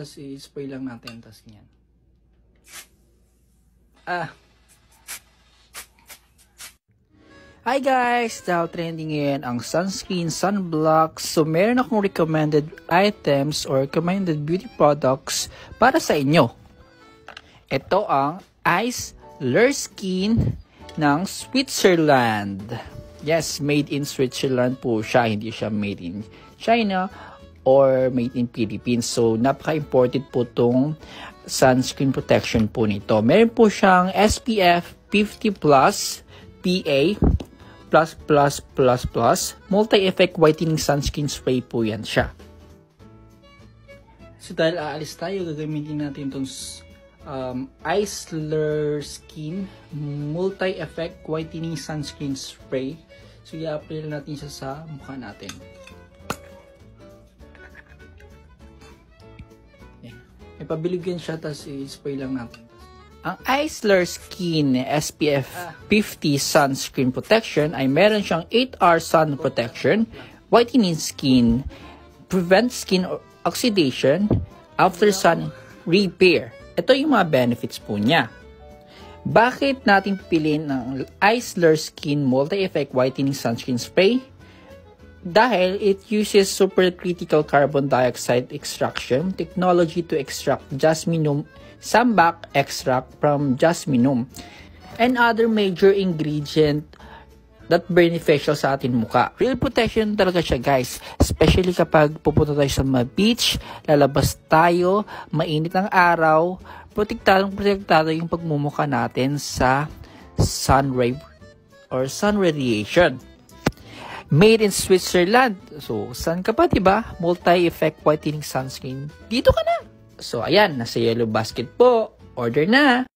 Tapos i-spray lang natin, tapos ganyan. Hi guys! Now trending ngayon ang sunscreen, sunblock. So meron akong recommended items or recommended beauty products para sa inyo. Ito ang Ice Lirskin ng Switzerland. Yes, made in Switzerland po siya. Hindi siya made in China or made in Philippines. So napaka-imported po itong sunscreen protection po nito. Meron po siyang SPF 50+, PA+++++, multi-effect whitening sunscreen spray po yan siya. So dahil aalis tayo, gagamitin natin itong Ice Lirskin multi-effect whitening sunscreen spray. So i-apply natin siya sa mukha natin. May pabiligyan siya, tapos i-spray lang natin. Ang Ice Lirskin SPF 50 Sunscreen Protection ay meron siyang 8R Sun Protection, whitening skin, prevent skin oxidation, after sun repair. Ito yung mga benefits po niya. Bakit natin pipiliin ng Ice Lirskin Multi-Effect Whitening Sunscreen Spray? Dahil it uses supercritical carbon dioxide extraction technology to extract Jasminum sambac extract from Jasminum and other major ingredient that beneficial sa atin mukha. Real protection talaga siya guys, especially kapag pupunta tayo sa mga beach, lalabas tayo, mainit ang araw, protektado yung pagmumukha natin sa sun ray or sun radiation. Made in Switzerland. So, saan ka pa, diba? Multi-effect whitening sunscreen. Dito ka na! So, ayan. Nasa yellow basket po. Order na!